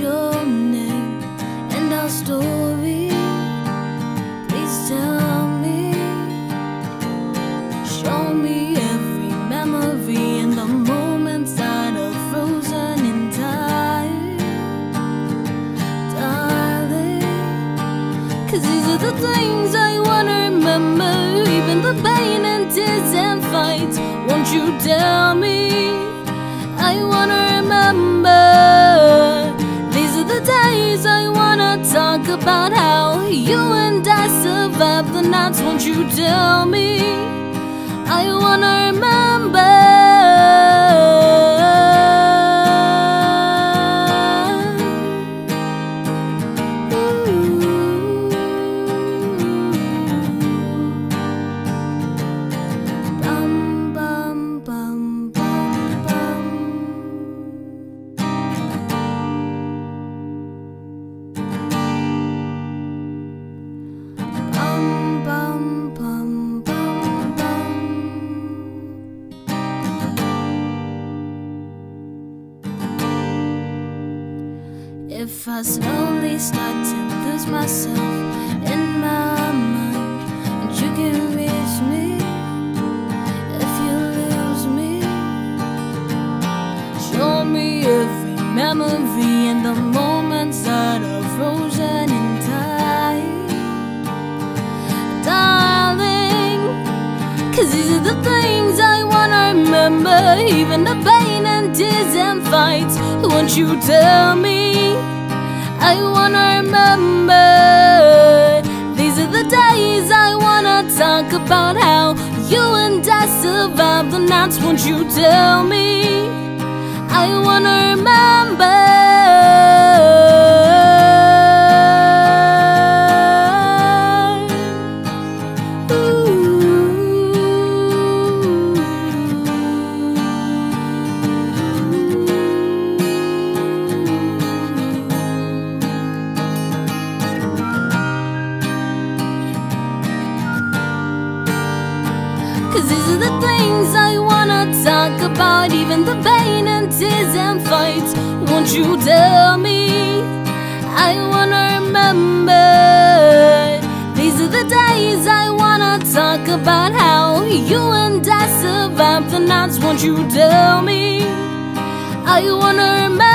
Your name and our story, please tell me. Show me every memory and the moments that are frozen in time, darling. 'Cause these are the things I wanna remember, even the pain and tears and fights. Won't you tell me? I wanna remember. The days I wanna talk about how you and I survived the nights. Won't you tell me? I wanna remember. Ooh. Bum, bum, bum, bum, bum. If I slowly start to lose myself in my mind, and you can reach me if you lose me. Show me every memory and the moments that are frozen in time, darling. 'Cause these are the things I wanna remember, even the pain and tears and fights. Won't you tell me? I wanna remember. These are the days I wanna talk about how you and I survived the nights. Won't you tell me? I wanna remember. These are the things I wanna talk about, even the pain and tears and fights. Won't you tell me? I wanna remember. These are the days I wanna talk about how you and I survived the nights. Won't you tell me? I wanna remember.